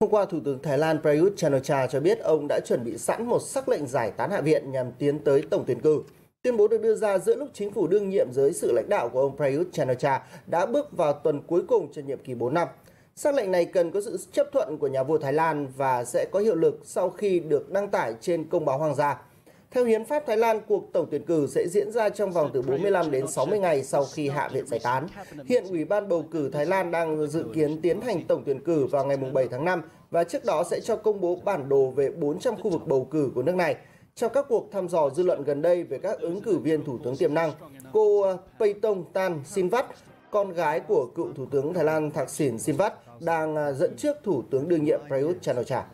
Hôm qua, Thủ tướng Thái Lan Prayut Chan-o-cha cho biết ông đã chuẩn bị sẵn một sắc lệnh giải tán Hạ viện nhằm tiến tới tổng tuyển cử. Tuyên bố được đưa ra giữa lúc chính phủ đương nhiệm dưới sự lãnh đạo của ông Prayut Chan-o-cha đã bước vào tuần cuối cùng trong nhiệm kỳ 4 năm. Sắc lệnh này cần có sự chấp thuận của nhà vua Thái Lan và sẽ có hiệu lực sau khi được đăng tải trên công báo hoàng gia. Theo hiến pháp Thái Lan, cuộc tổng tuyển cử sẽ diễn ra trong vòng từ 45 đến 60 ngày sau khi Hạ viện giải tán. Hiện Ủy ban bầu cử Thái Lan đang dự kiến tiến hành tổng tuyển cử vào ngày 7 tháng 5 và trước đó sẽ cho công bố bản đồ về 400 khu vực bầu cử của nước này. Trong các cuộc thăm dò dư luận gần đây về các ứng cử viên thủ tướng tiềm năng, cô Paetongtarn Shinawatra, con gái của cựu thủ tướng Thái Lan Thaksin Shinawatra, đang dẫn trước thủ tướng đương nhiệm Prayut Chan-o-cha.